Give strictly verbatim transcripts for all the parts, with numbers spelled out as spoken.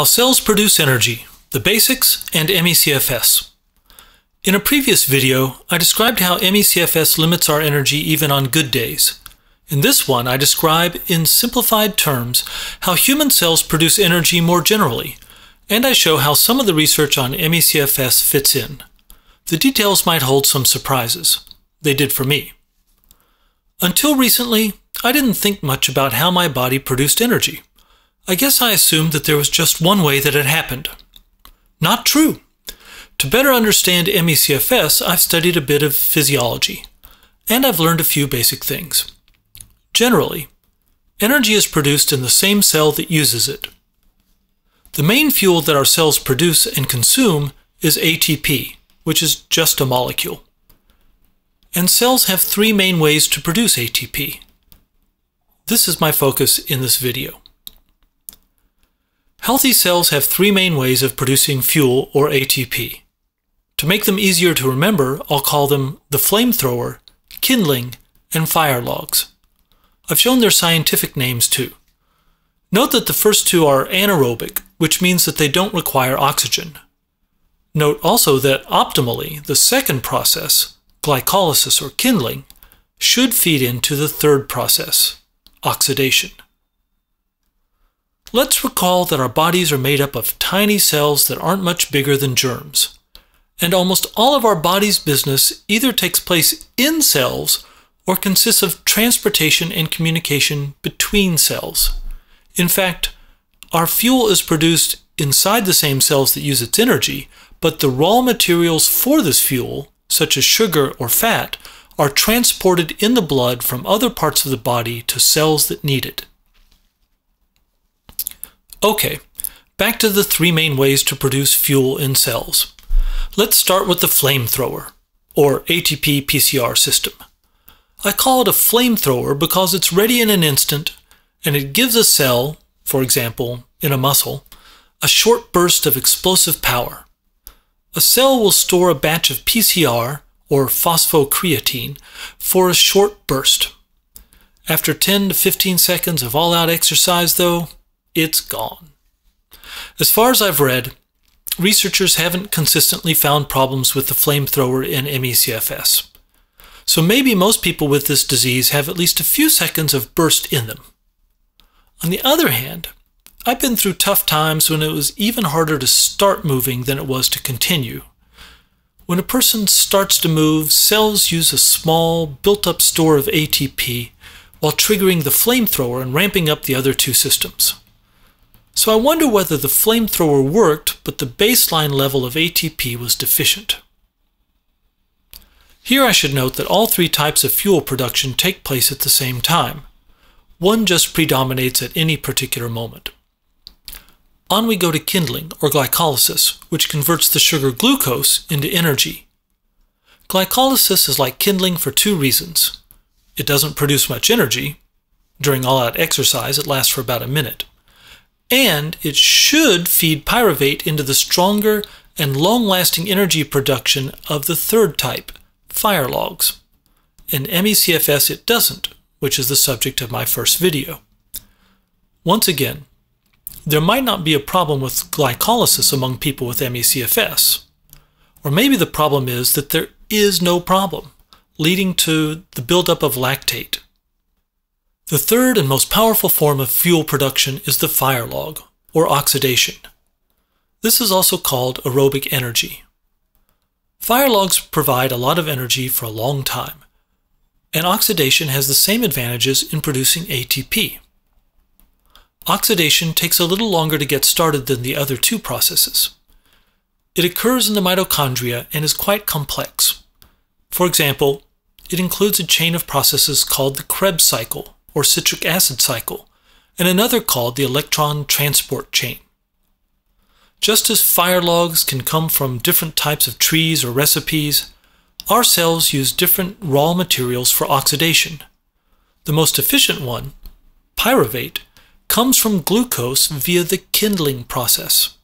How cells produce energy, the basics, and M E C F S. In a previous video, I described how M E C F S limits our energy even on good days. In this one, I describe, in simplified terms, how human cells produce energy more generally, and I show how some of the research on M E C F S fits in. The details might hold some surprises. They did for me. Until recently, I didn't think much about how my body produced energy. I guess I assumed that there was just one way that it happened. Not true. To better understand M E C F S, I've studied a bit of physiology, and I've learned a few basic things. Generally, energy is produced in the same cell that uses it. The main fuel that our cells produce and consume is A T P, which is just a molecule. And cells have three main ways to produce A T P. This is my focus in this video. Healthy cells have three main ways of producing fuel, or A T P. To make them easier to remember, I'll call them the flamethrower, kindling, and fire logs. I've shown their scientific names too. Note that the first two are anaerobic, which means that they don't require oxygen. Note also that optimally, the second process, glycolysis or kindling, should feed into the third process, oxidation. Let's recall that our bodies are made up of tiny cells that aren't much bigger than germs. And almost all of our body's business either takes place in cells or consists of transportation and communication between cells. In fact, our fuel is produced inside the same cells that use its energy, but the raw materials for this fuel, such as sugar or fat, are transported in the blood from other parts of the body to cells that need it. Okay, back to the three main ways to produce fuel in cells. Let's start with the flamethrower, or A T P P C R system. I call it a flamethrower because it's ready in an instant, and it gives a cell, for example, in a muscle, a short burst of explosive power. A cell will store a batch of P C R, or phosphocreatine, for a short burst. After ten to fifteen seconds of all-out exercise, though, it's gone. As far as I've read, researchers haven't consistently found problems with the flamethrower in M E C F S. So maybe most people with this disease have at least a few seconds of burst in them. On the other hand, I've been through tough times when it was even harder to start moving than it was to continue. When a person starts to move, cells use a small, built-up store of A T P while triggering the flamethrower and ramping up the other two systems. So I wonder whether the flamethrower worked, but the baseline level of A T P was deficient. Here I should note that all three types of fuel production take place at the same time. One just predominates at any particular moment. On we go to kindling, or glycolysis, which converts the sugar glucose into energy. Glycolysis is like kindling for two reasons. It doesn't produce much energy. During all-out exercise, it lasts for about a minute. And it should feed pyruvate into the stronger and long-lasting energy production of the third type, fire logs. In M E C F S it doesn't, which is the subject of my first video. Once again, there might not be a problem with glycolysis among people with M E C F S. Or maybe the problem is that there is no problem, leading to the buildup of lactate. The third and most powerful form of fuel production is the fire log, or oxidation. This is also called aerobic energy. Fire logs provide a lot of energy for a long time, and oxidation has the same advantages in producing A T P. Oxidation takes a little longer to get started than the other two processes. It occurs in the mitochondria and is quite complex. For example, it includes a chain of processes called the Krebs cycle, or citric acid cycle, and another called the electron transport chain. Just as fire logs can come from different types of trees or recipes, our cells use different raw materials for oxidation. The most efficient one, pyruvate, comes from glucose via the kindling process.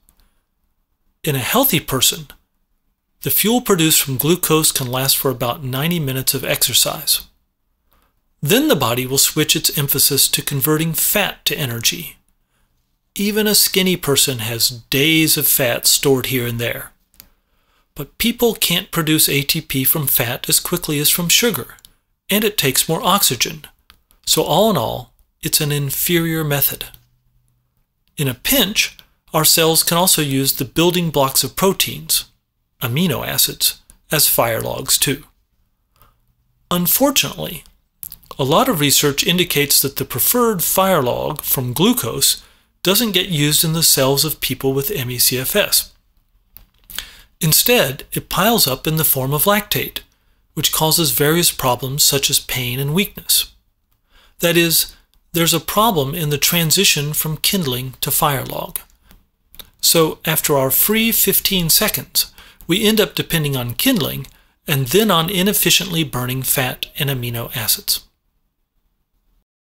In a healthy person, the fuel produced from glucose can last for about ninety minutes of exercise. Then the body will switch its emphasis to converting fat to energy. Even a skinny person has days of fat stored here and there. But people can't produce A T P from fat as quickly as from sugar, and it takes more oxygen. So all in all, it's an inferior method. In a pinch, our cells can also use the building blocks of proteins, amino acids, as fire logs too. Unfortunately, a lot of research indicates that the preferred fire log from glucose doesn't get used in the cells of people with M E C F S. Instead, it piles up in the form of lactate, which causes various problems such as pain and weakness. That is, there's a problem in the transition from kindling to fire log. So after our free fifteen seconds, we end up depending on kindling and then on inefficiently burning fat and amino acids.